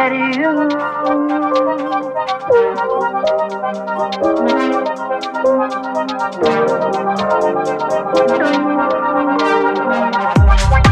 at you.